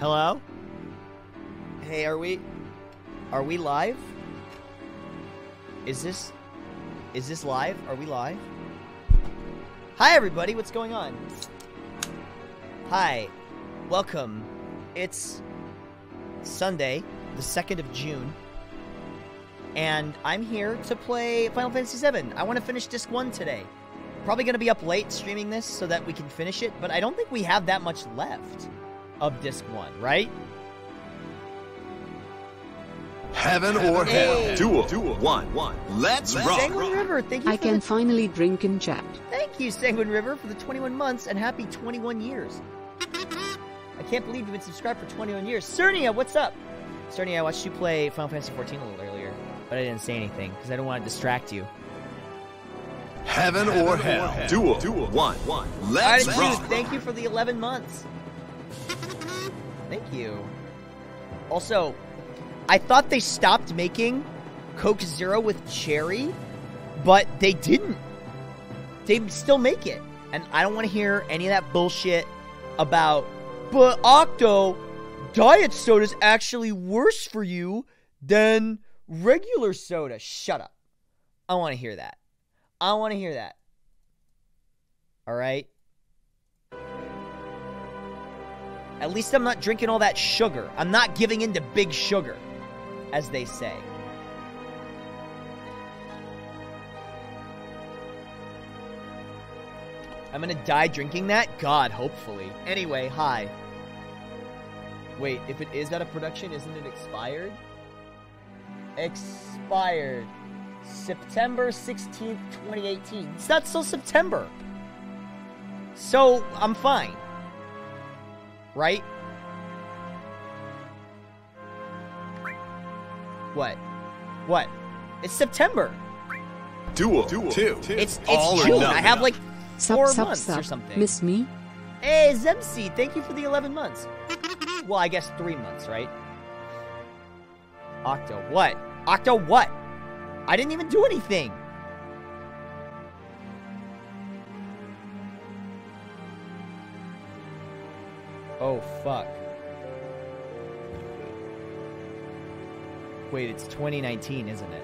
Hello? Hey, are we live? Is this live? Are we live? Hi everybody, what's going on? Hi. Welcome. It's Sunday, the 2nd of June, and I'm here to play Final Fantasy VII. I want to finish Disc 1 today. Probably going to be up late streaming this so that we can finish it, but I don't think we have that much left of Disc 1, right? Heaven or hell. Duel. One. Let's rock. Sanguine River, thank you I can finally drink and chat. Thank you, Sanguine River, for the 21 months and happy 21 years. I can't believe you've been subscribed for 21 years. Cernia, what's up? Cernia, I watched you play Final Fantasy XIV a little earlier, but I didn't say anything because I don't want to distract you. Heaven or hell. Duel. One. Let's rock. Thank you for the 11 months. Thank you. Also, I thought they stopped making Coke Zero with cherry, but they didn't. They still make it. And I don't want to hear any of that bullshit about, but Octo, diet soda is actually worse for you than regular soda. Shut up. I want to hear that. I want to hear that. All right? At least I'm not drinking all that sugar. I'm not giving in to big sugar, as they say. I'm gonna die drinking that? God, hopefully. Anyway, hi. Wait, if it is out of production, isn't it expired? Expired. September 16th, 2018. It's not till September. So, I'm fine. Right? What? It's September. Duel. Two. It's June. I have like 4 months or something. Miss me? Hey, Zemsi, thank you for the 11 months. Well, I guess 3 months, right? Octo, what? I didn't even do anything. Oh, fuck. Wait, it's 2019, isn't it?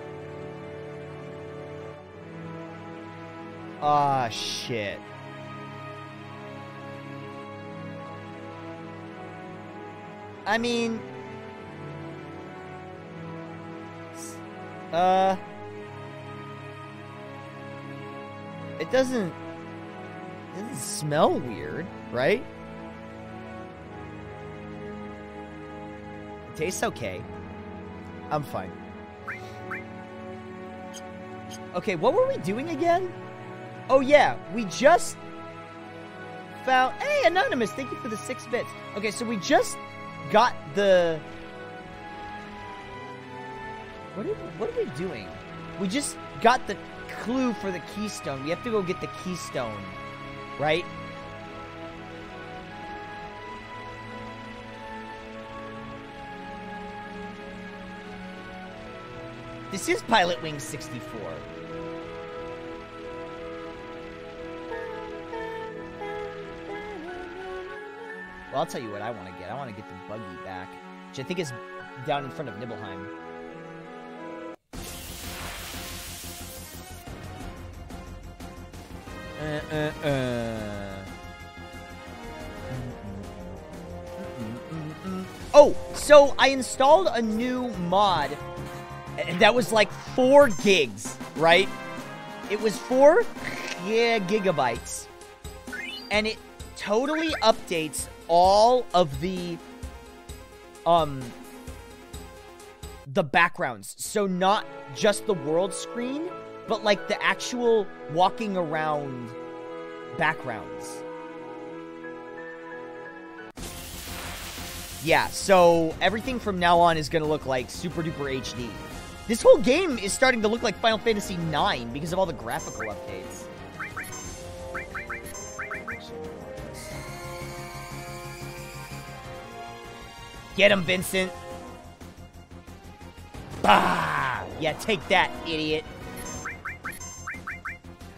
Ah, shit. I mean... It doesn't smell weird, right? It tastes okay. I'm fine. Okay, what were we doing again? Oh yeah, we just found... Hey, Anonymous, thank you for the 6 bits. Okay, so we just got the... What are we doing? We just got the clue for the keystone. We have to go get the keystone, right? This is Pilot Wings 64. Well, I'll tell you what I want to get. I want to get the buggy back, which I think is down in front of Nibelheim. Oh, so I installed a new mod that was like 4 gigs, right? It was 4 gigabytes. And it totally updates all of the backgrounds. So not just the world screen, but like the actual walking around backgrounds. Yeah, so everything from now on is going to look like super duper HD. This whole game is starting to look like Final Fantasy IX because of all the graphical updates. Get him, Vincent! Bah! Yeah, take that, idiot.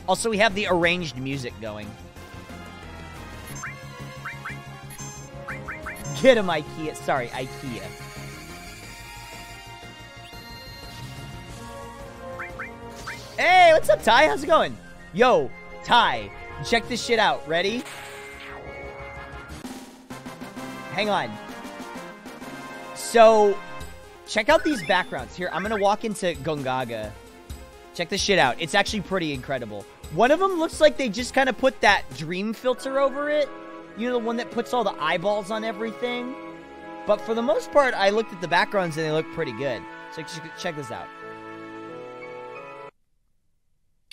Also, we have the arranged music going. Get him, IKEA. Sorry, IKEA. Hey, what's up, Ty? How's it going? Yo, Ty, check this shit out. Ready? Hang on. So, check out these backgrounds. Here, I'm gonna walk into Gongaga. Check this shit out. It's actually pretty incredible. One of them looks like they just kind of put that dream filter over it. You know, the one that puts all the eyeballs on everything. But for the most part, I looked at the backgrounds and they look pretty good. So check this out.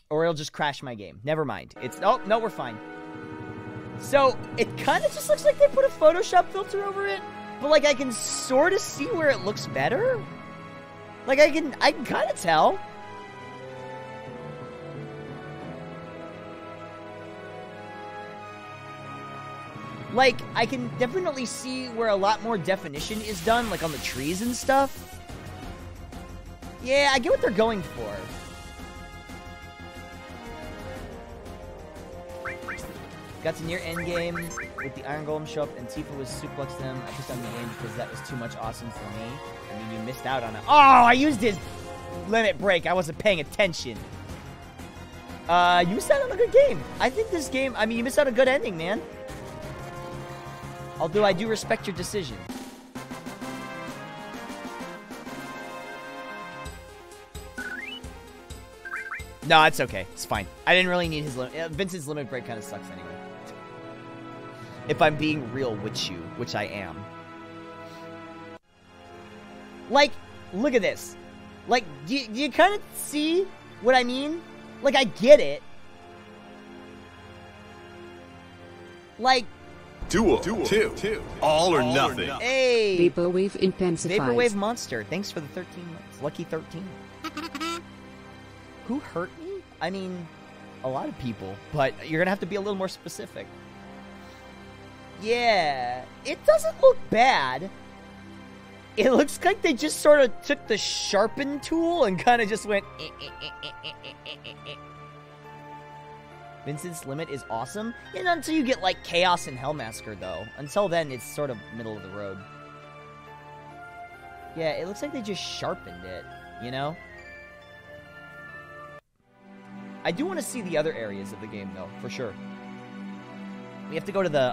Or it'll just crash my game. Never mind. It's... Oh, no, we're fine. So, it kind of just looks like they put a Photoshop filter over it. But, like, I can sort of see where it looks better. Like, I can kind of tell. Like, I can definitely see where a lot more definition is done, like on the trees and stuff. Yeah, I get what they're going for. Got to near endgame with the Iron Golem show up and Tifa was suplex them. I pissed on the game because that was too much awesome for me. I mean, you missed out on it. Oh, I used his limit break. I wasn't paying attention. You missed out on a good game. I think this game, I mean, you missed out on a good ending, man. Although I do respect your decision. No, it's okay. It's fine. I didn't really need his limit. Vincent's limit break kind of sucks anyway. If I'm being real with you, which I am. Like, look at this. Like, do you kind of see what I mean? Like, I get it. Like... Duel, two. All or nothing. Hey! Vaporwave intensifies. Vaporwave monster. Thanks for the 13 months. Lucky 13. Who hurt me? I mean, a lot of people. But you're gonna have to be a little more specific. Yeah. It doesn't look bad. It looks like they just sort of took the sharpen tool and kind of just went... Vincent's limit is awesome, and until you get, like, Chaos and Hellmasker, though. Until then, it's sort of middle of the road. Yeah, it looks like they just sharpened it, you know? I do want to see the other areas of the game, though, for sure. We have to go to the,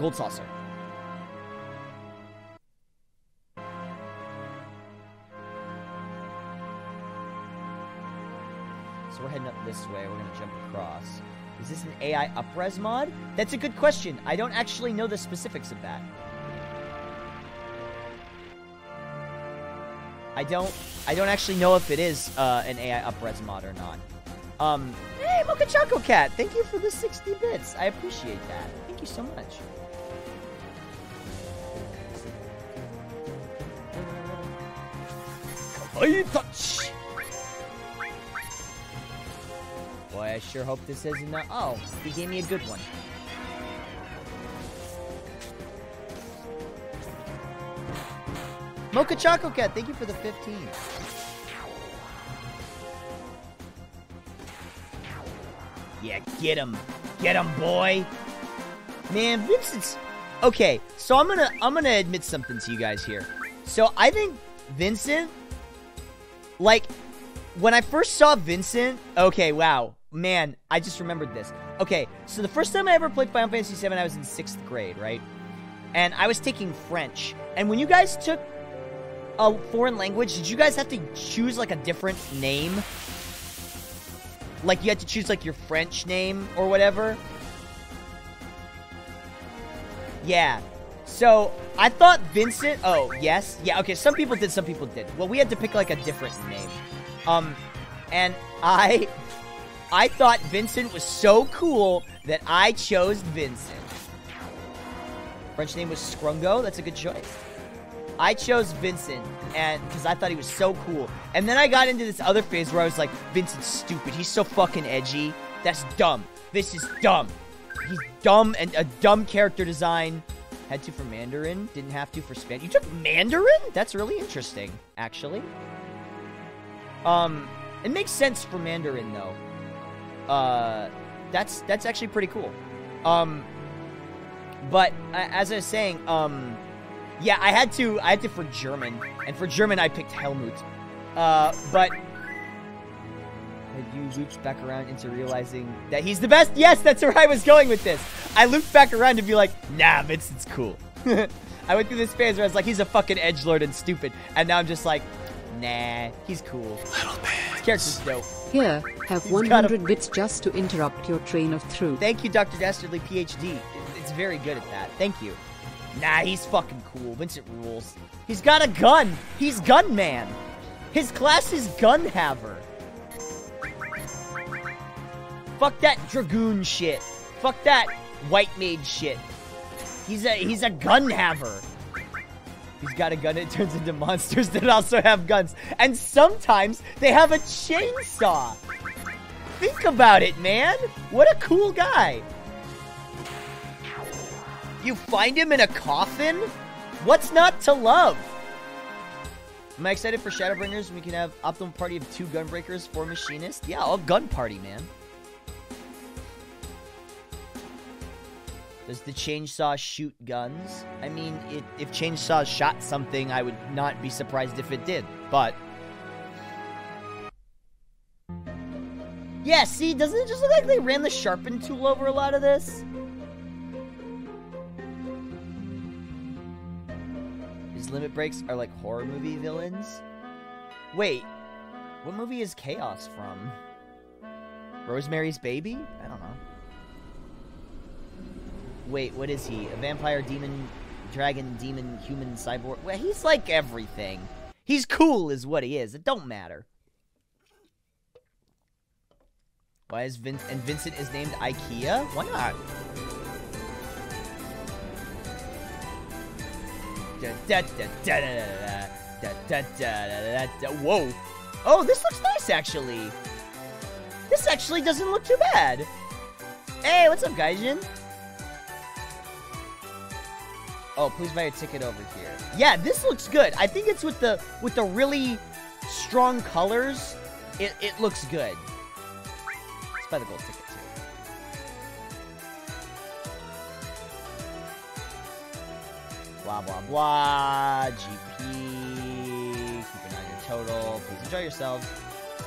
Gold Saucer. So we're heading up this way. We're going to jump across. Is this an AI upres mod? That's a good question. I don't actually know the specifics of that. I don't actually know if it is an AI upres mod or not. Hey, Mocha Choco Cat. Thank you for the 60 bits. I appreciate that. Thank you so much. I touch. Boy, I sure hope this isn't a... Oh, he gave me a good one. Mocha Choco Cat, thank you for the 15. Yeah, get him. Get him, boy. Man, Vincent's... Okay, so I'm gonna admit something to you guys here. So, I think Vincent... Like, when I first saw Vincent... Okay, wow. Man, I just remembered this. Okay, so the first time I ever played Final Fantasy VII, I was in 6th grade, right? And I was taking French. And when you guys took a foreign language, did you guys have to choose, like, a different name? Like, you had to choose, like, your French name or whatever? Yeah. So, I thought Vincent... Oh, yes? Yeah, okay, some people did, some people didn't. Well, we had to pick, like, a different name. And I thought Vincent was so cool that I chose Vincent. French name was Scrungo. That's a good choice. I chose Vincent because I thought he was so cool. And then I got into this other phase where I was like, Vincent's stupid. He's so fucking edgy. That's dumb. This is dumb. He's dumb and a dumb character design. Had to for Mandarin. Didn't have to for Spanish. You took Mandarin? That's really interesting, actually. It makes sense for Mandarin, though. That's actually pretty cool. But as I was saying, yeah, I had to for German, and for German I picked Helmut. But you looped back around into realizing that he's the best. Yes, that's where I was going with this. I looped back around to be like, nah, Vincent's cool. I went through this phase where I was like, he's a fucking edgelord and stupid, and now I'm just like, nah, he's cool. His character's dope. Here, have 100 bits just to interrupt your train of thought. Thank you, Dr. Dastardly PhD. It's very good at that. Thank you. Nah, he's fucking cool. Vincent rules. He's got a gun. He's Gunman. His class is Gunhaver. Fuck that Dragoon shit. Fuck that White Mage shit. He's a Gunhaver. He's got a gun and it turns into monsters that also have guns. And sometimes they have a chainsaw. Think about it, man. What a cool guy. You find him in a coffin? What's not to love? Am I excited for Shadowbringers? We can have optimal party of 2 Gunbreakers, 4 Machinists. Yeah, I'll gun party, man. Does the chainsaw shoot guns? I mean, if chainsaw shot something, I would not be surprised if it did, but... yeah, see, doesn't it just look like they ran the sharpen tool over a lot of this? His limit breaks are like horror movie villains? Wait, what movie is Chaos from? Rosemary's Baby? I don't know. Wait, what is he? A vampire, demon, dragon, demon, human, cyborg? Well, he's like everything. He's cool is what he is. It don't matter. Why is Vincent is named IKEA? Why not? Whoa. Oh, this looks nice, actually. This actually doesn't look too bad. Hey, what's up, Gaijin? Oh, please buy a ticket over here. Yeah, this looks good. I think it's with the really strong colors. It looks good. Let's buy the gold ticket too. Blah blah blah. GP. Keep an eye on your total. Please enjoy yourselves.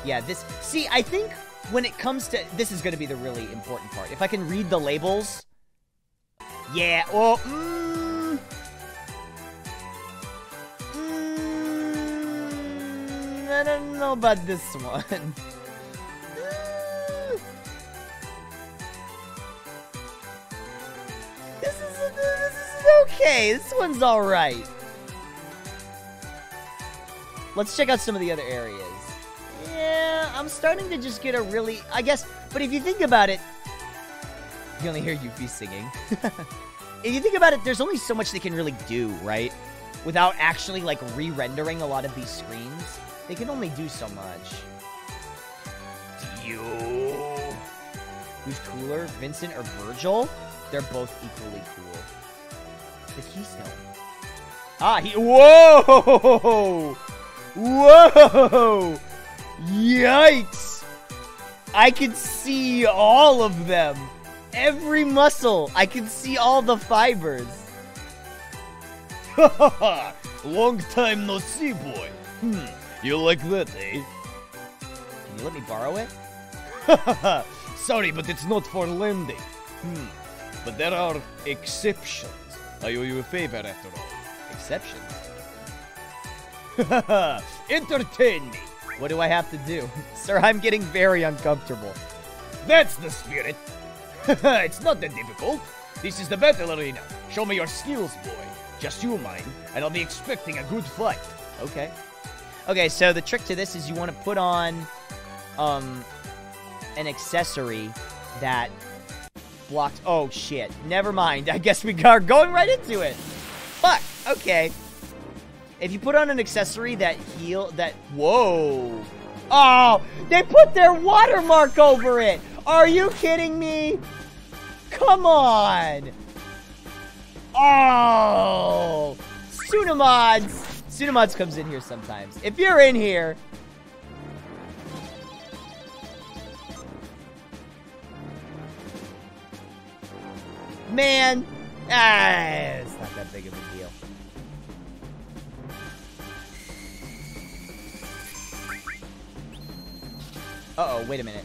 Yeah, this. See, I think when it comes to this is going to be the really important part. If I can read the labels. Yeah. Oh. I don't know about this one. This is okay. This one's all right. Let's check out some of the other areas. Yeah, I'm starting to just get a really, I guess, but if you think about it, you only hear Yuffie singing. If you think about it, there's only so much they can really do, right? Without actually, like, re-rendering a lot of these screens. They can only do so much. Who's cooler, Vincent or Virgil? They're both equally cool. The keystone. Ah, he. Whoa! Whoa! Yikes! I can see all of them. Every muscle. I can see all the fibers. Ha! Long time no see, boy. You like that, eh? Can you let me borrow it? Sorry, but it's not for lending. But there are exceptions. I owe you a favor after all. Exceptions? Entertain me! What do I have to do? Sir, I'm getting very uncomfortable. That's the spirit! It's not that difficult. This is the battle arena. Show me your skills, boy. Just you mind, and I'll be expecting a good fight. Okay. Okay, so the trick to this is you want to put on an accessory that blocks... oh, shit. Never mind. I guess we are going right into it. Fuck. Okay. If you put on an accessory that heal... that... whoa. Oh, they put their watermark over it. Are you kidding me? Come on. Oh. Tsunamods. Pseudomods comes in here sometimes. If you're in here... man, It's not that big of a deal. Uh-oh, wait a minute.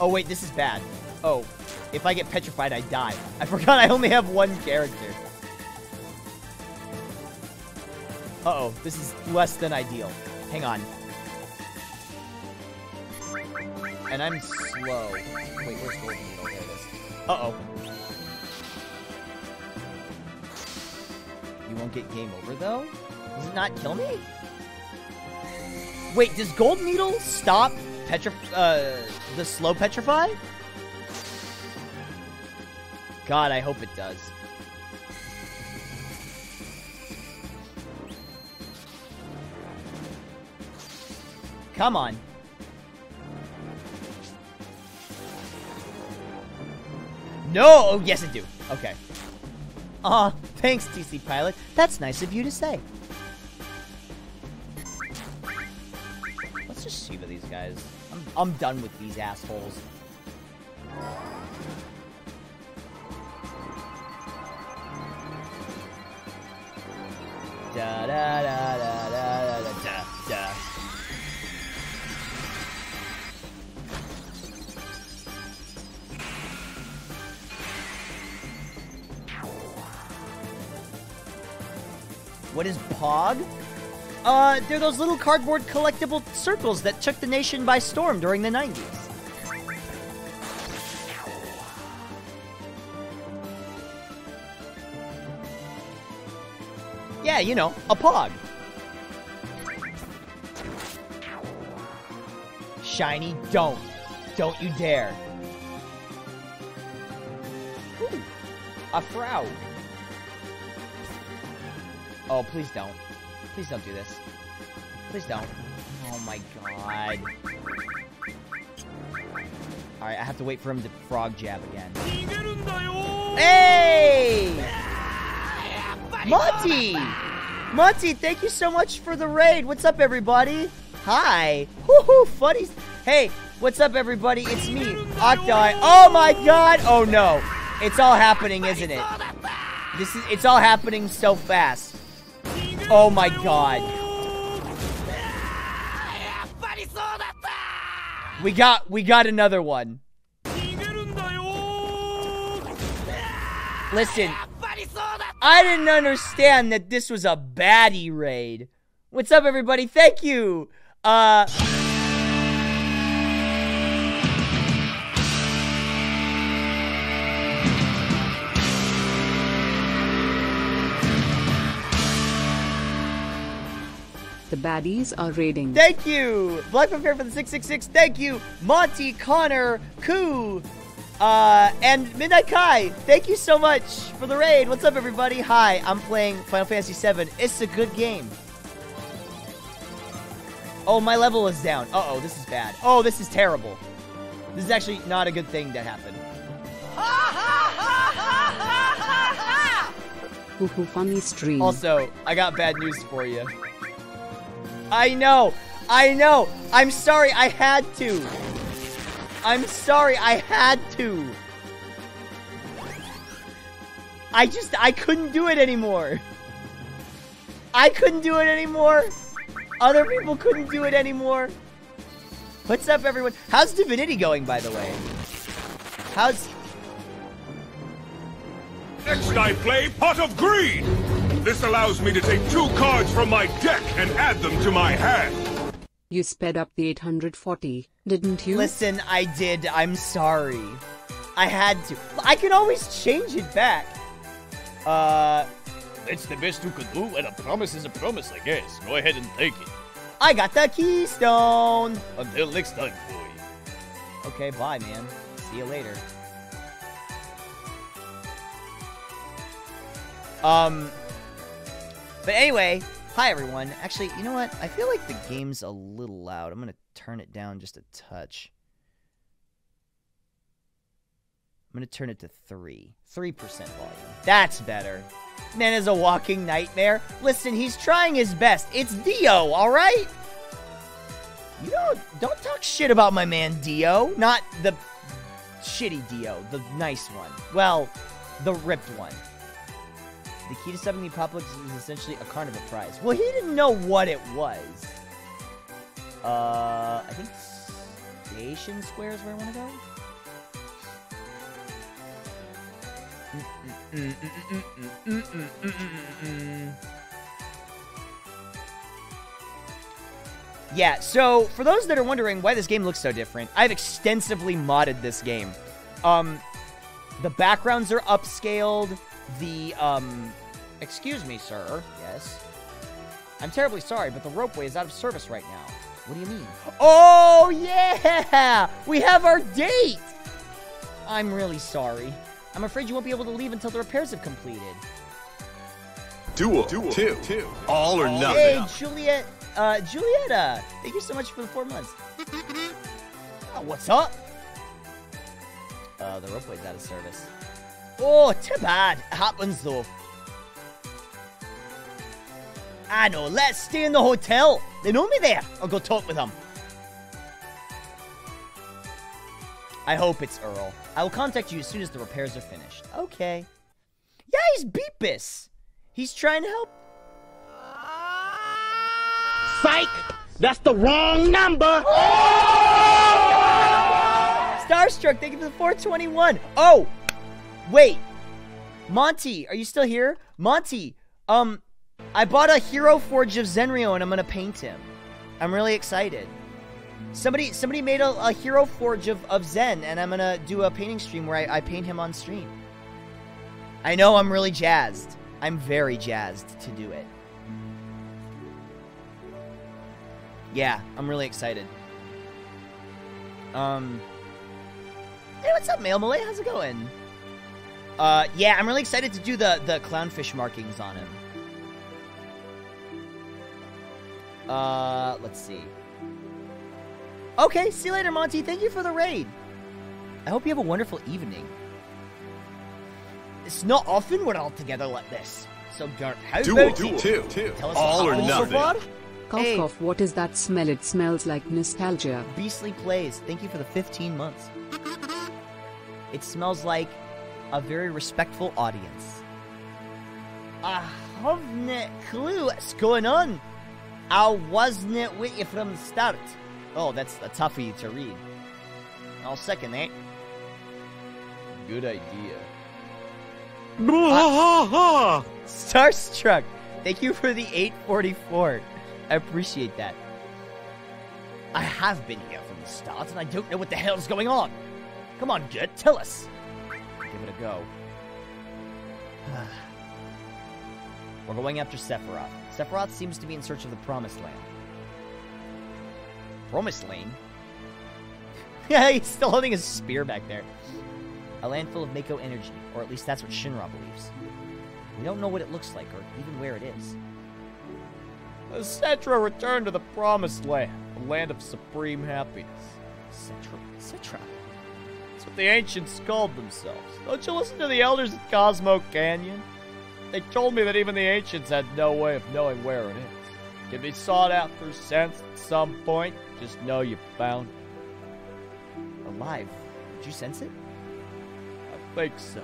Oh, wait, this is bad. Oh, if I get petrified, I die. I forgot I only have one character. Uh-oh, this is less than ideal. Hang on. And I'm slow. Wait, where's Golden Needle? There it is. Uh-oh. You won't get game over, though? Does it not kill me? Wait, does Golden Needle stop the slow petrify? God, I hope it does. Come on. No! Oh, yes, I do. Okay. Aw, thanks, TC Pilot. That's nice of you to say. Let's just see these guys. I'm done with these assholes. Da da da da da da da da. What is Pog? They're those little cardboard collectible circles that took the nation by storm during the 90s. Yeah, you know, a Pog. Shiny, don't. Don't you dare. Ooh, a Frau. Oh, please don't. Please don't do this. Please don't. Oh my god. Alright, I have to wait for him to frog jab again. Hey! Monty! Monty, thank you so much for the raid. What's up, everybody? Hi. Woohoo, funnies. Hey, what's up, everybody? It's me, Octai. Oh my god! Oh no. It's all happening, isn't it? It's all happening so fast. Oh my god. We got another one. Listen, I didn't understand that this was a baddie raid. What's up, everybody? Thank you. The baddies are raiding. Thank you! Blackpump here for the 666. Thank you! Monty, Connor, Koo, and Midnight Kai. Thank you so much for the raid. What's up, everybody? Hi, I'm playing Final Fantasy VII. It's a good game. Oh, my level is down. Uh-oh, this is bad. Oh, this is terrible. This is actually not a good thing that happened. Hoo-hoo, funny stream. Also, I got bad news for you. I know. I'm sorry, I had to. I couldn't do it anymore. Other people couldn't do it anymore. What's up, everyone? How's Divinity going, by the way? How's... Next I play Pot of Greed! This allows me to take 2 cards from my deck and add them to my hand. You sped up the 840, didn't you? Listen, I did. I'm sorry. I had to. I can always change it back. That's the best you could do, and a promise is a promise, I guess. Go ahead and take it. I got the keystone. Until next time, boy. Okay, bye, man. See you later. But anyway, hi everyone. Actually, you know what? I feel like the game's a little loud. I'm going to turn it down just a touch. I'm going to turn it to 3. 3% volume. That's better. Man is a walking nightmare. Listen, he's trying his best. It's Dio, all right? You don't talk shit about my man Dio. Not the shitty Dio, the nice one. Well, the ripped one. The key to summoning the apocalypse is essentially a carnival prize. Well, he didn't know what it was. I think Station Square is where I want to go. Yeah, so for those that are wondering why this game looks so different, I've extensively modded this game. The backgrounds are upscaled. The, excuse me, sir. Yes. I'm terribly sorry, but the ropeway is out of service right now. What do you mean? Oh, yeah! We have our date! I'm really sorry. I'm afraid you won't be able to leave until the repairs have completed. Duel. Duel. Two. All or nothing. Hey, Juliet. Julieta. Thank you so much for the 4 months. Oh, what's up? The ropeway's out of service. Oh, too bad. It happens, though. I know. Let's stay in the hotel. They know me there. I'll go talk with them. I hope it's Earl. I will contact you as soon as the repairs are finished. Okay. Yeah, he's Beepus. He's trying to help. Psych! That's the wrong number! Oh! Starstruck, thank you for the 421. Oh! Wait, Monty, are you still here? Monty, I bought a Hero Forge of Zenryo and I'm gonna paint him. I'm really excited. Somebody made a Hero Forge of Zen and I'm gonna do a painting stream where I paint him on stream. I know, I'm really jazzed. I'm very jazzed to do it. Yeah, I'm really excited. Hey, what's up, Male Malay? How's it going? Yeah, I'm really excited to do the clownfish markings on him. Let's see. Okay, see you later, Monty. Thank you for the raid. I hope you have a wonderful evening. It's not often we're all together like this. So, Gert, how about you? Tell us all or nothing. Cough, cough, what is that smell? It smells like nostalgia. Beastly Plays. Thank you for the 15 months. It smells like a very respectful audience. I have no clue what's going on. I wasn't with you from the start. Oh, that's a toughie to read. I'll second that. Good idea. Starstruck, thank you for the 844. I appreciate that. I have been here from the start, and I don't know what the hell's going on. Come on, Gert, tell us. Give it a go. We're going after Sephiroth. Sephiroth seems to be in search of the Promised Land. Promised Land? Yeah, he's still holding his spear back there. A land full of Mako energy, or at least that's what Shinra believes. We don't know what it looks like, or even where it is. Cetra returned to the Promised Land, the land of supreme happiness. Cetra? That's what the ancients called themselves. Don't you listen to the elders at Cosmo Canyon? They told me that even the ancients had no way of knowing where it is. Can be sought out through sense at some point. Just know you found it. Alive. Did you sense it? I think so.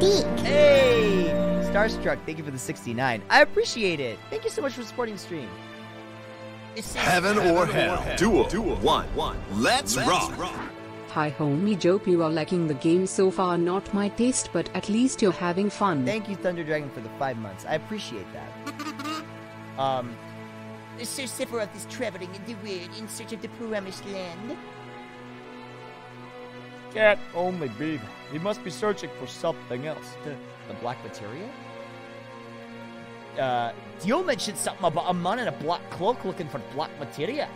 Deek. Hey! Starstruck, thank you for the 69. I appreciate it. Thank you so much for supporting the stream. Heaven or hell. Duel. One. Let's rock. Hi homie Jope, you are liking the game so far. Not my taste, but at least you're having fun. Thank you, Thunder Dragon, for the 5 months. I appreciate that. Sir Sephiroth is traveling in the wind in search of the Promised Land. Can't only be that. He must be searching for something else. The black materia? Dio mentioned something about a man in a black cloak looking for black materia.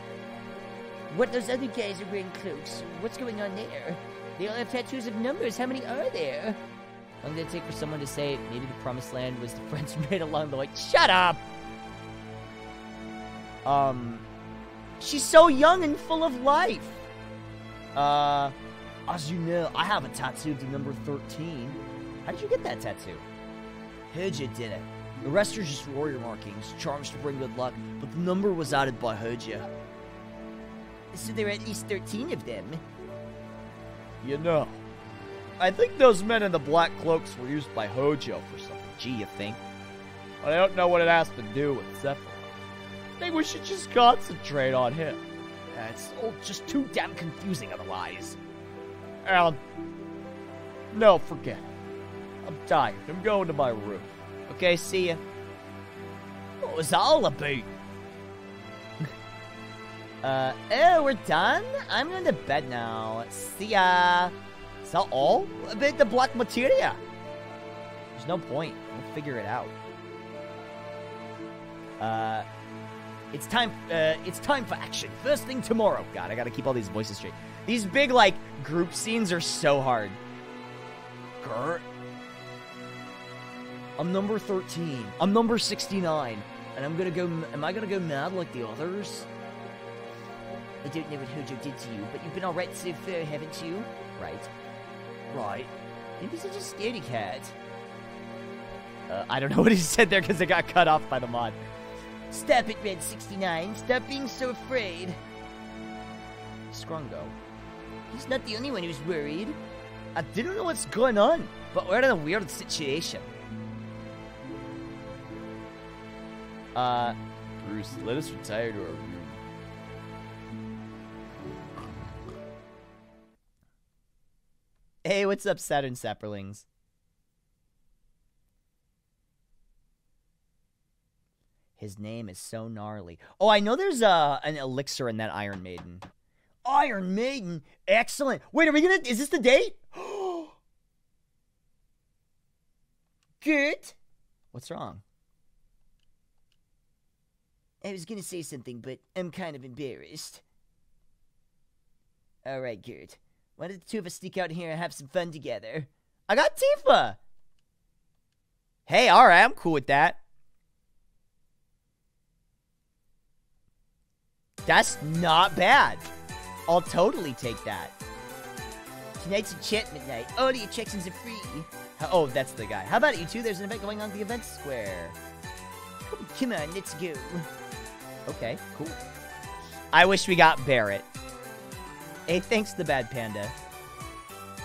What, those other guys are wearing cloaks? What's going on there? They all have tattoos of numbers. How many are there? Long did it take for someone to say maybe the Promised Land was the friends we made along the way? Shut up! She's so young and full of life. As you know, I have a tattoo to number 13. How did you get that tattoo? Hojo did it. The rest are just warrior markings, charms to bring good luck, but the number was added by Hojo. So there are at least 13 of them. You know, I think those men in the black cloaks were used by Hojo for something. Gee, you think? But I don't know what it has to do with Sephiroth. I think we should just concentrate on him. It's all just too damn confusing otherwise. Alan. No, forget it. I'm tired. I'm going to my room. Okay, see ya. What was that all about? Oh, we're done? I'm going to bed now. See ya. Is that all? About the black materia? There's no point. We'll figure it out. It's time for action. First thing tomorrow. God, I gotta keep all these voices straight. These big, like, group scenes are so hard. Grr. I'm number 13. I'm number 69. And I'm gonna go... Am I gonna go mad like the others? I don't know what Hojo did to you, but you've been alright so far, haven't you? Right. Right. Maybe he's such a scaredy cat. I don't know what he said there because it got cut off by the mod. Stop it, Red 69. Stop being so afraid. Scrungo. He's not the only one who's worried. I don't know what's going on, but we're in a weird situation. Bruce, let us retire to our room. Hey, what's up, Saturn Sapperlings? His name is so gnarly. Oh, I know there's an elixir in that Iron Maiden. Iron Maiden? Excellent. Wait, are we gonna... Is this the date? Good. What's wrong? I was gonna say something, but I'm kind of embarrassed. Alright, good. Why don't the two of us sneak out here and have some fun together? I got Tifa! Hey, alright, I'm cool with that. That's not bad. I'll totally take that. Tonight's enchantment night. All the attractions are free. Oh, that's the guy. How about you two? There's an event going on at the event square. Oh, come on, let's go. Okay, cool. I wish we got Barret. Hey, thanks the Bad Panda.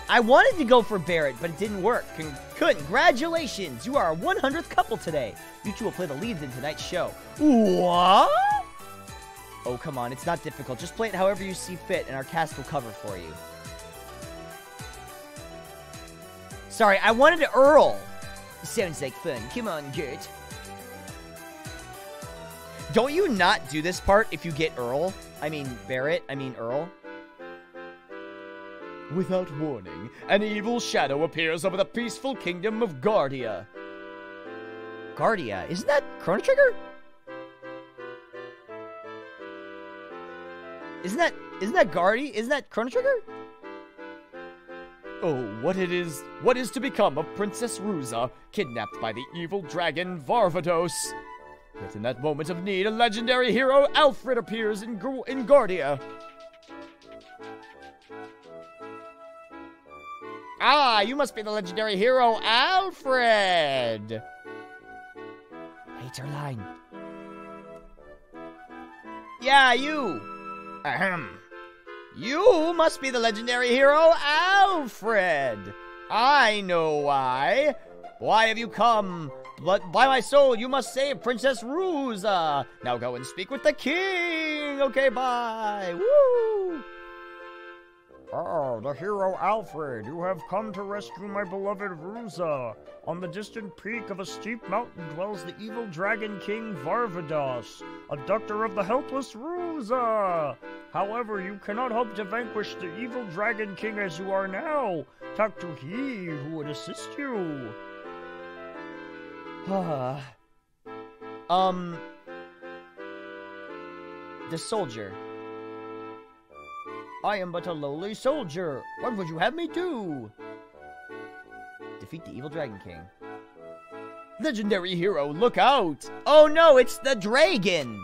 I wanted to go for Barret, but it didn't work. Congratulations. You are our 100th couple today. You two will play the leads in tonight's show. What? Oh, come on. It's not difficult. Just play it however you see fit, and our cast will cover for you. Sorry, I wanted to Earl. Sounds like fun. Come on, Gert. Don't you not do this part if you get Earl? I mean, Barret. I mean, Earl. Without warning, an evil shadow appears over the peaceful kingdom of Guardia. Guardia? Isn't that Chrono Trigger? Isn't that Guardy? Isn't that Chrono Trigger? Oh, what is to become of Princess Rooza, kidnapped by the evil dragon Valvados? Yet in that moment of need, a legendary hero, Alfred, appears in Guardia. Ah, you must be the legendary hero, Alfred! Hater line. Yeah, you! Ahem. You must be the legendary hero, Alfred. I know why. Why have you come? But by my soul, you must save Princess Rooza. Now go and speak with the king. Okay, bye. Woo. Oh, the hero Alfred, you have come to rescue my beloved Rooza. On the distant peak of a steep mountain dwells the evil dragon king Valvados, abductor of the helpless Rooza. However, you cannot hope to vanquish the evil dragon king as you are now. Talk to he who would assist you. The soldier. I am but a lowly soldier. What would you have me do? Defeat the evil dragon king. Legendary hero, look out! Oh no, it's the dragon!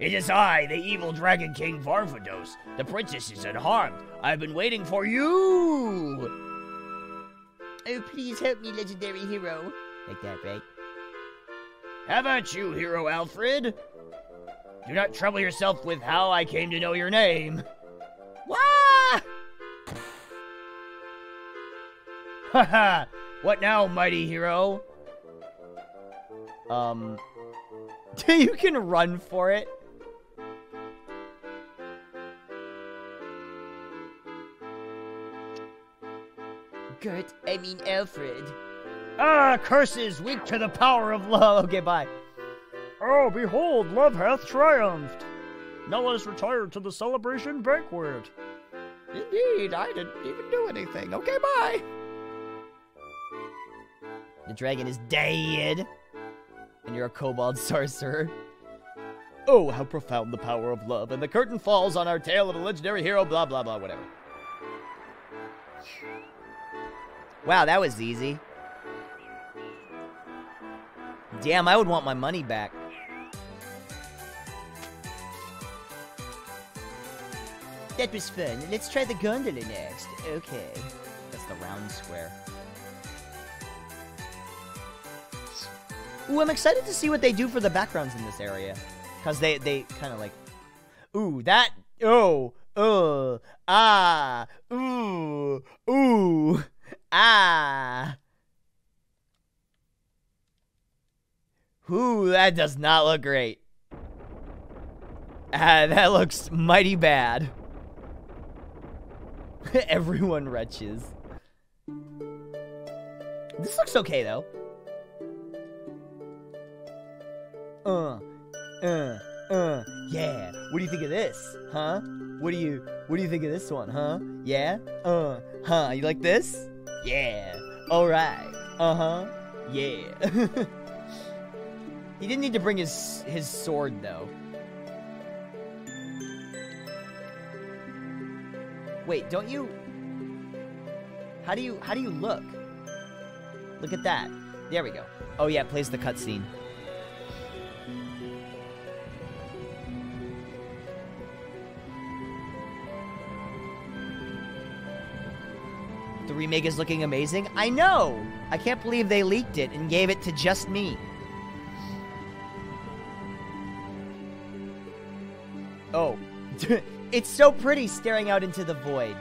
It is I, the evil dragon king Valvados. The princess is unharmed. I've been waiting for you! Oh, please help me, legendary hero. Like that, right? How about you, hero Alfred? Do not trouble yourself with how I came to know your name. Wah! Haha! What now, mighty hero? You can run for it. Gert, I mean Alfred. Ah, curses, weak to the power of love. Okay, bye. Oh, behold, love hath triumphed. Nell has retired to the celebration banquet. Indeed, I didn't even do anything. Okay, bye. The dragon is dead. And you're a kobold sorcerer. Oh, how profound the power of love. And the curtain falls on our tale of a legendary hero, blah, blah, blah, whatever. Wow, that was easy. Damn, I would want my money back. That was fun. Let's try the gondola next. Okay. That's the round square. Ooh, I'm excited to see what they do for the backgrounds in this area. Because they kind of like... Ooh, that... Oh. Ah. Ooh. Ooh. Ah. Ooh, that does not look great. Ah, that looks mighty bad. Everyone retches. This looks okay, though. Yeah. What do you think of this? Huh? What do you think of this one, huh? Yeah? Huh. You like this? Yeah. Alright. Uh-huh. Yeah. He didn't need to bring his sword, though. Wait, don't you... How do you look? Look at that. There we go. Oh, yeah, it plays the cutscene. The remake is looking amazing. I know! I can't believe they leaked it and gave it to just me. Oh. It's so pretty staring out into the void.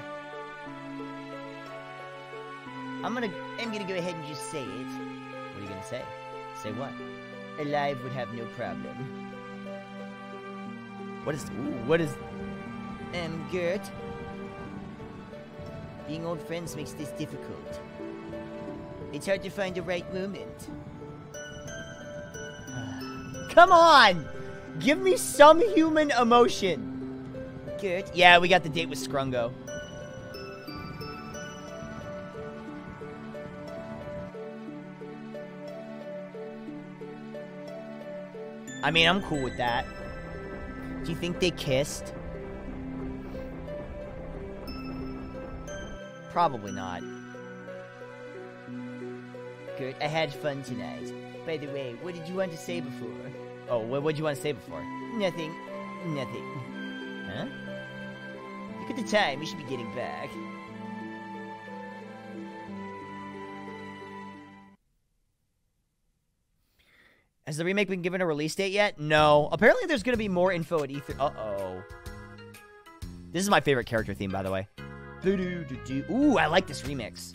I'm gonna go ahead and just say it. What are you gonna say? Say what? Alive would have no problem. What is... Ooh, what is... Gert. Being old friends makes this difficult. It's hard to find the right moment. Come on! Give me some human emotion! Good. Yeah, we got the date with Scrungo. I mean, I'm cool with that. Do you think they kissed? Probably not. Good. I had fun tonight. By the way, what did you want to say before? Oh, what did you want to say before? Nothing. Nothing. Huh? Look at the time, we should be getting back. Has the remake been given a release date yet? No. Apparently there's gonna be more info at E3. Uh-oh. This is my favorite character theme, by the way. Ooh, I like this remix.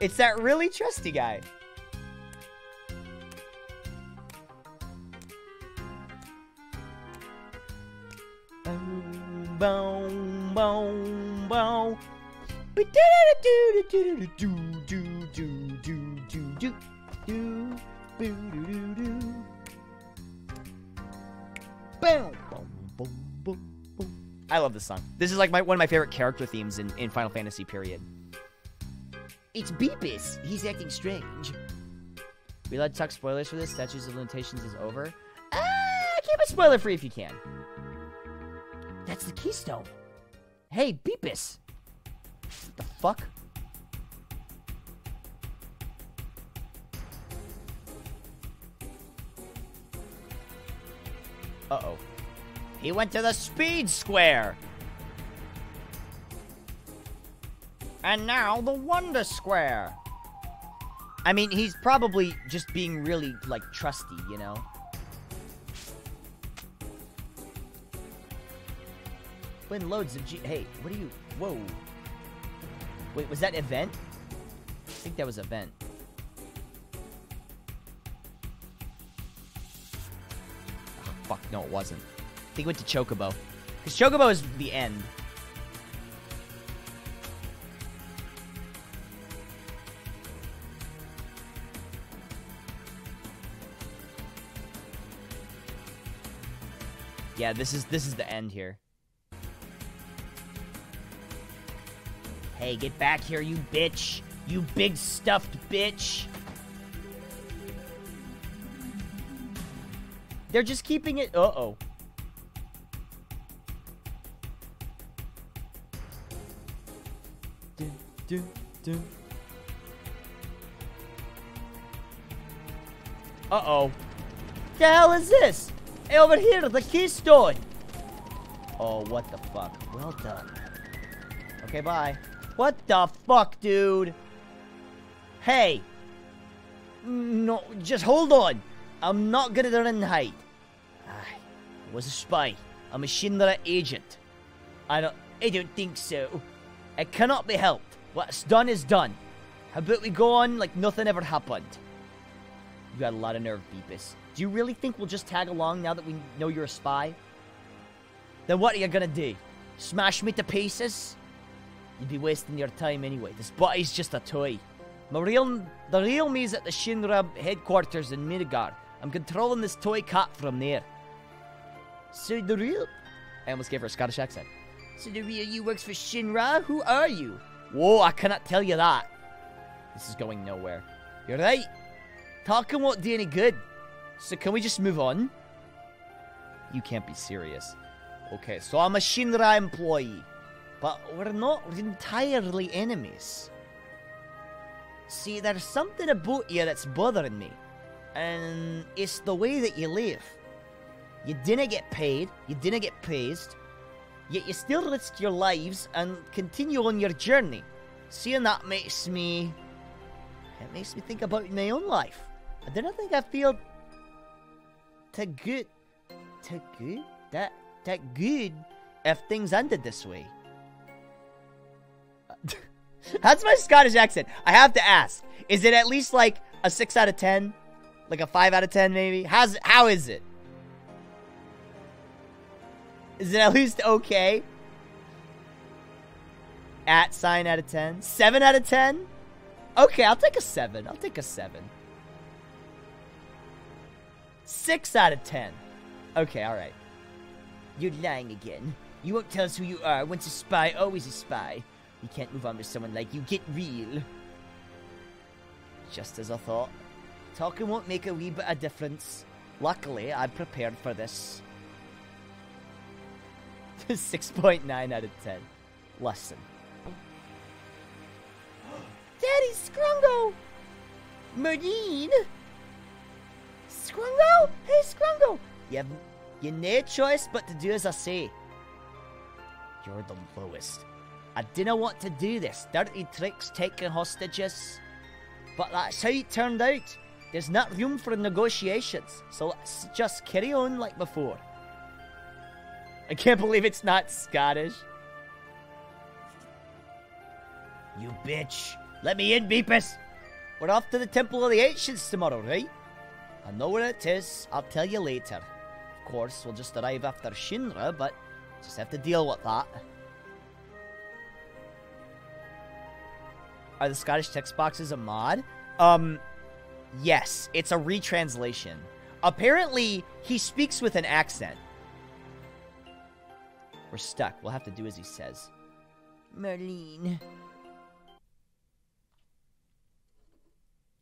It's that really trusty guy. Boom, boom, boom. I love this song. This is like one of my favorite character themes in Final Fantasy, period. It's Beepus. He's acting strange. We allowed to talk spoilers for this? Statues of Limitations is over. Keep it spoiler free if you can. That's the keystone. Hey, Beepus. What the fuck? Uh-oh. He went to the speed square. And now the Wonder Square. I mean, he's probably just being really, like, trusty, you know? Win loads of Hey, what are you... Whoa. Wait, was that event? I think that was event. Oh, fuck, no, it wasn't. I think it went to Chocobo. Because Chocobo is the end. Yeah, this is the end here. Hey, get back here, you bitch! You big stuffed bitch! They're just keeping it... Uh-oh. Dun, dun, dun. Uh-oh. The hell is this? Hey, over here, the keystone! Oh, what the fuck? Well done. Okay, bye. What the fuck, dude? Hey! No, just hold on. I'm not gonna run and hide. I was a spy. I'm a Shinra agent. I don't think so. It cannot be helped. What's done is done. How about we go on like nothing ever happened? You got a lot of nerve, Beepus. Do you really think we'll just tag along now that we know you're a spy? Then what are you gonna do? Smash me to pieces? You'd be wasting your time anyway. This body's just a toy. The real me's at the Shinra headquarters in Midgar. I'm controlling this toy cat from there. So the real... I almost gave her a Scottish accent. So the real you works for Shinra? Who are you? Whoa, I cannot tell you that. This is going nowhere. You're right. Talking won't do any good. So can we just move on? You can't be serious. Okay, so I'm a Shinra employee. But we're not entirely enemies. See, there's something about you that's bothering me. And it's the way that you live. You didn't get paid, you didn't get praised. Yet you still risk your lives and continue on your journey. Seeing that makes me... It makes me think about my own life. I don't think I feel... That good if things ended this way. That's my Scottish accent. I have to ask. Is it at least like a 6 out of 10? Like a 5 out of 10 maybe? How is it? Is it at least okay? @ sign out of 10? 7 out of 10? Okay, I'll take a 7. I'll take a 7. 6 out of 10. Okay, alright. You're lying again. You won't tell us who you are. Once a spy, always a spy. We can't move on with someone like you. Get real. Just as I thought. Talking won't make a wee bit of difference. Luckily, I'm prepared for this. 6.9 out of 10. Lesson. Daddy Scrungo! Marine! Scrungo? Hey, Scrungo! You no choice but to do as I say. You're the lowest. I didn't want to do this. Dirty tricks, taking hostages. But that's how it turned out. There's not room for negotiations. So let's just carry on like before. I can't believe it's not Scottish. You bitch. Let me in, Beepus. We're off to the Temple of the Ancients tomorrow, right? I know where it is. I'll tell you later. Course, we'll just arrive after Shinra, but just have to deal with that. Are the Scottish text boxes a mod? Yes, it's a retranslation. Apparently, he speaks with an accent. We're stuck. We'll have to do as he says. Merlin.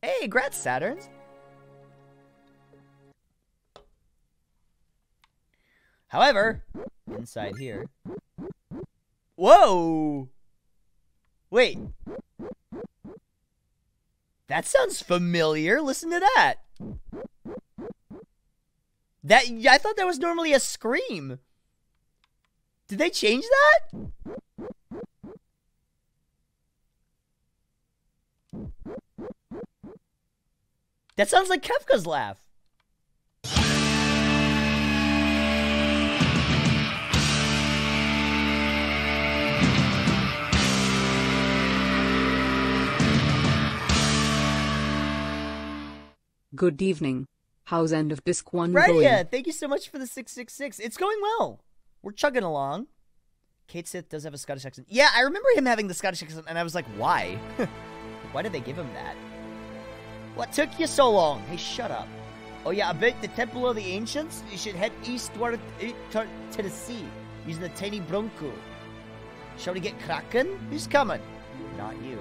Hey, grats, Saturns. However, inside here... Whoa! Wait. That sounds familiar. Listen to that. I thought that was normally a scream. Did they change that? That sounds like Kefka's laugh. Good evening. How's end of disc one going? Yeah, thank you so much for the 666. It's going well. We're chugging along. Kate Sith does have a Scottish accent. Yeah, I remember him having the Scottish accent, and I was like, why? Why did they give him that? What took you so long? Hey, shut up. Oh yeah, about the Temple of the Ancients, you should head eastward to the sea, using the tiny bronco. Shall we get cracking? Who's coming? Not you.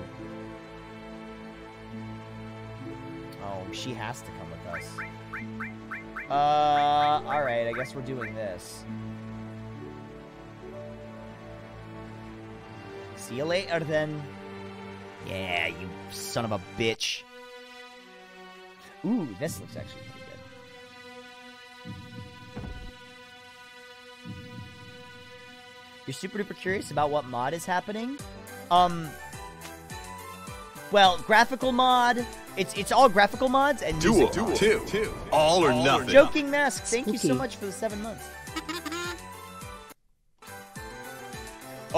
Oh, she has to come with us. Alright, I guess we're doing this. See you later, then. Yeah, you son of a bitch. Ooh, this looks actually pretty good. You're super duper curious about what mod is happening? Well, graphical mod. It's all graphical mods and music. Duel 2. All or nothing. Joking Mask, thank you so much for the 7 months.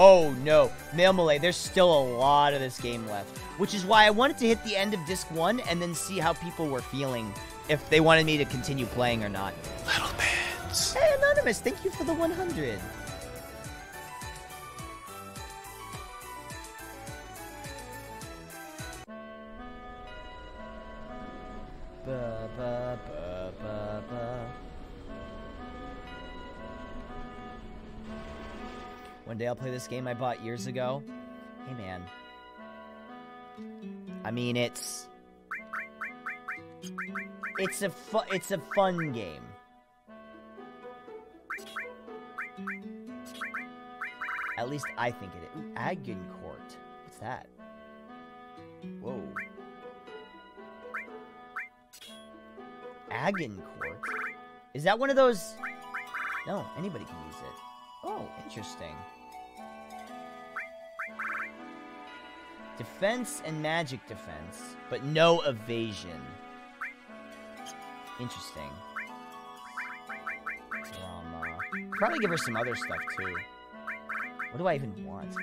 Oh no, Mail Malay, there's still a lot of this game left. Which is why I wanted to hit the end of disc one and then see how people were feeling. If they wanted me to continue playing or not. Little Pants. Hey Anonymous, thank you for the 100. Ba, ba, ba, ba, ba. One day I'll play this game I bought years ago. Hey man. I mean, it's a fun game. At least I think it is. Agincourt. What's that? Whoa. Agincourt? Is that one of those? No, anybody can use it. Oh, interesting. Defense and magic defense, but no evasion. Interesting. Drama. Probably give her some other stuff too. What do I even want?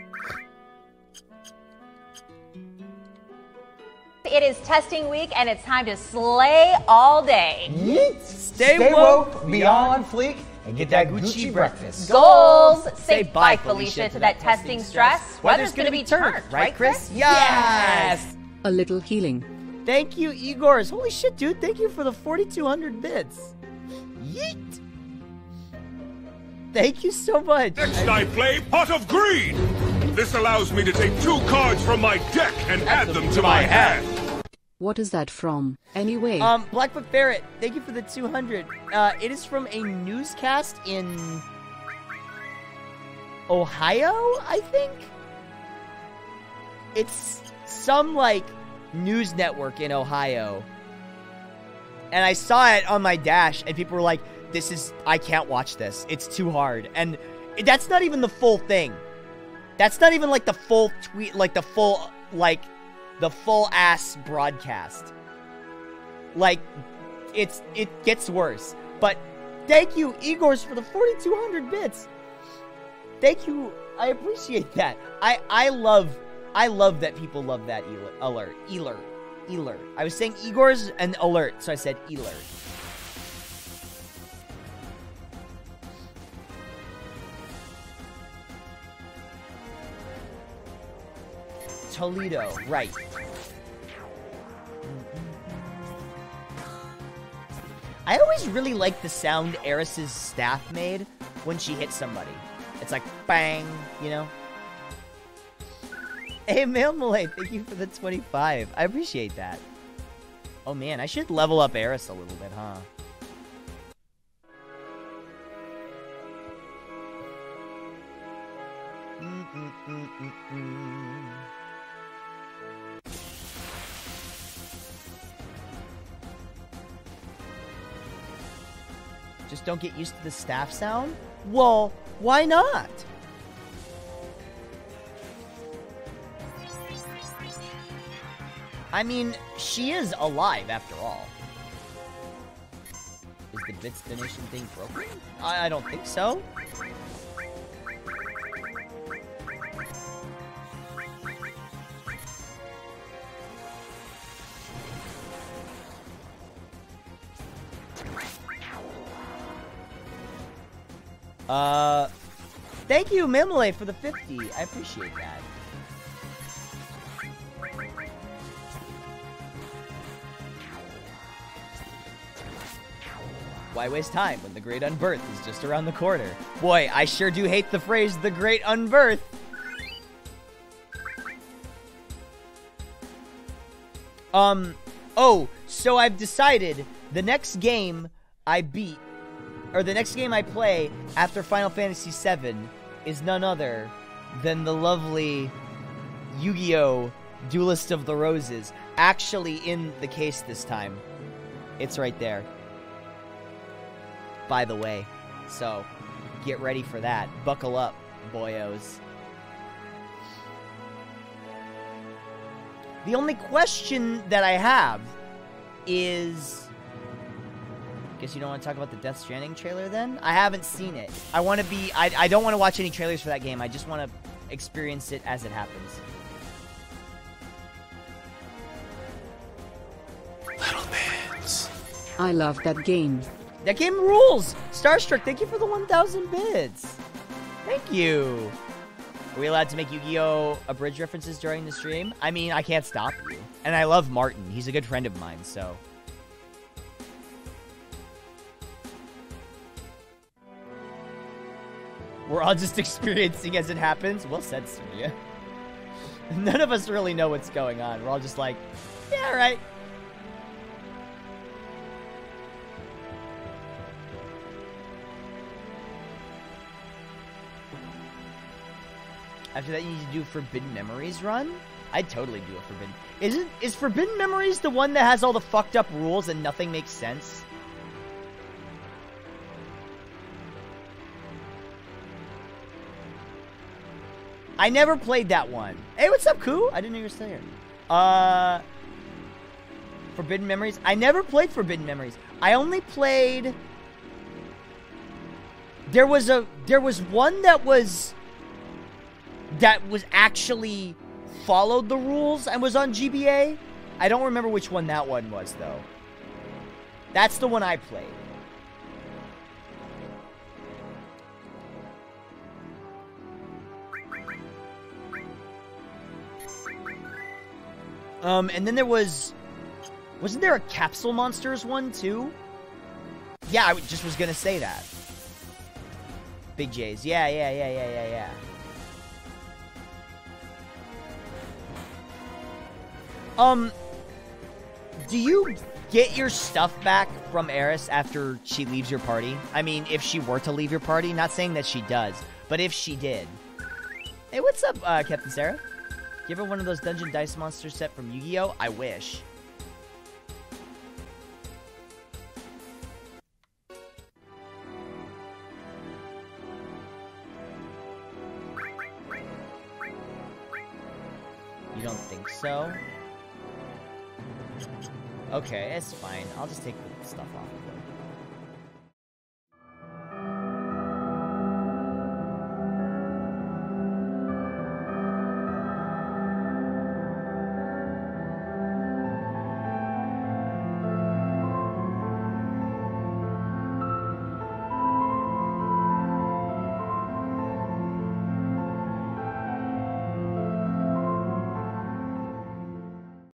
It is testing week and it's time to slay all day. Yeet. Stay woke, beyond fleek, and get that Gucci breakfast. Goals! Say bye, Felicia, to that testing stress. Weather's gonna be turned, right, Chris? Yes! A little healing. Thank you, Igors. Holy shit, dude. Thank you for the 4,200 bits. Yeet! Thank you so much. Next I play Pot of Greed. This allows me to take 2 cards from my deck and add them to my hand. What is that from, anyway? Blackfoot Barret, thank you for the 200. It is from a newscast in Ohio, I think? It's some, like, news network in Ohio. And I saw it on my dash, and people were like, this is, I can't watch this. It's too hard. And that's not even the full thing. That's not even, like, the full tweet, like, the full, like, the full-ass broadcast. Like, it gets worse. But thank you, Igors, for the 4,200 bits. Thank you. I appreciate that. I love that people love that alert. Alert. I was saying Igors and alert, so I said alert. Toledo, right. I always really like the sound Eris's staff made when she hits somebody. It's like, bang, you know? Hey, Mail Malay, thank you for the 25. I appreciate that. Oh man, I should level up Aerith a little bit, huh? Just don't get used to the staff sound? Well, why not? I mean, she is alive after all. its donation thing broken? I don't think so. Thank you, Memele, for the 50. I appreciate that. Why waste time when the great unbirth is just around the corner? Boy, I sure do hate the phrase, the great unbirth. Oh, so I've decided the next game I beat, or the next game I play after Final Fantasy VII is none other than the lovely Yu-Gi-Oh! Duelist of the Roses. Actually in the case this time. It's right there. By the way, so get ready for that. Buckle up, boyos. The only question that I have is... Guess you don't want to talk about the Death Stranding trailer then? I haven't seen it. I want to be... I don't want to watch any trailers for that game. I just want to experience it as it happens. Little Bits. I love that game. That game rules! Starstruck, thank you for the 1,000 bits. Thank you. Are we allowed to make Yu-Gi-Oh! Abridged references during the stream? I mean, I can't stop you. And I love Martin. He's a good friend of mine, so... We're all just experiencing as it happens. Well said, Surya. None of us really know what's going on. We're all just like, yeah, all right. After that, you need to do Forbidden Memories run? I'd totally do a Forbidden... Is Forbidden Memories the one that has all the fucked up rules and nothing makes sense? I never played that one. Hey, what's up, Koo? I didn't know you were still here. Forbidden Memories? I never played Forbidden Memories. I only played... There was one that was... actually followed the rules and was on GBA. I don't remember which one that one was, though. That's the one I played. And then there was... Wasn't there a Capsule Monsters one, too? Yeah, I just was gonna say that. Big J's. Yeah. Do you get your stuff back from Aerith after she leaves your party? I mean, if she were to leave your party, not saying that she does, but if she did. Hey, what's up, Captain Sarah? You ever one of those Dungeon Dice Monster set from Yu-Gi-Oh? I wish. You don't think so? Okay, it's fine. I'll just take the stuff off of it.